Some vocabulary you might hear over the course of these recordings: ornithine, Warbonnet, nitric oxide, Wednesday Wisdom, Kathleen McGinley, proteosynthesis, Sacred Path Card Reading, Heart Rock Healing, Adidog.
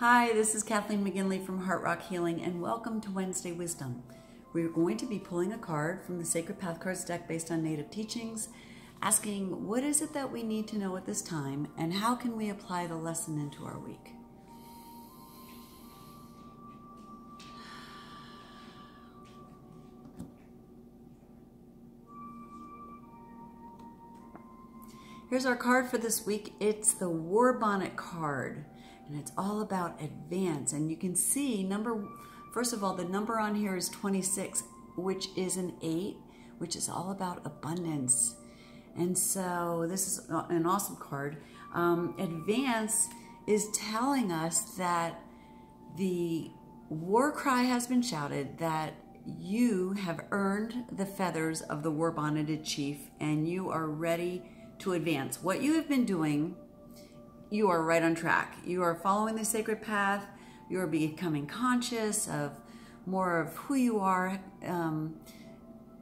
Hi, this is Kathleen McGinley from Heart Rock Healing, and welcome to Wednesday Wisdom. We're going to be pulling a card from the Sacred Path Cards deck based on Native teachings, asking what is it that we need to know at this time, and how can we apply the lesson into our week? Here's our card for this week. It's the Warbonnet card. And it's all about advance. And you can see first of all, the number on here is 26, which is an 8, which is all about abundance. And so this is an awesome card. Advance is telling us that the war cry has been shouted, that you have earned the feathers of the war-bonneted chief and you are ready to advance. What you have been doing, you are right on track. You are following the sacred path. You are becoming conscious of more of who you are,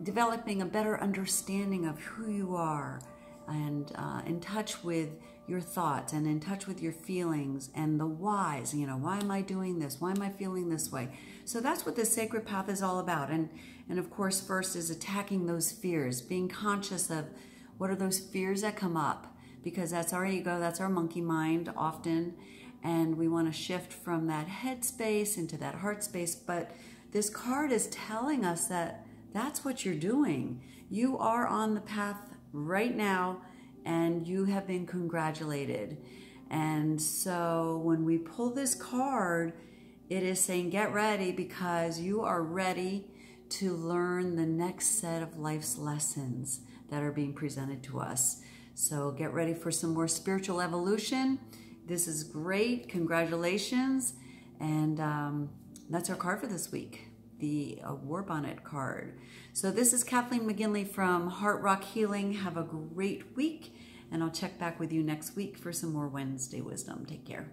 developing a better understanding of who you are, and in touch with your thoughts and in touch with your feelings and the whys. You know, why am I doing this? Why am I feeling this way? So that's what the sacred path is all about. And of course, first is attacking those fears, being conscious of what are those fears that come up, because that's our ego, that's our monkey mind often, and we want to shift from that head space into that heart space. But this card is telling us that that's what you're doing. You are on the path right now, and you have been congratulated. And so when we pull this card, it is saying get ready, because you are ready to learn the next set of life's lessons that are being presented to us. So get ready for some more spiritual evolution. This is great. Congratulations. And that's our card for this week, the Warbonnet card. So this is Kathleen McGinley from Heart Rock Healing. Have a great week, and I'll check back with you next week for some more Wednesday Wisdom. Take care.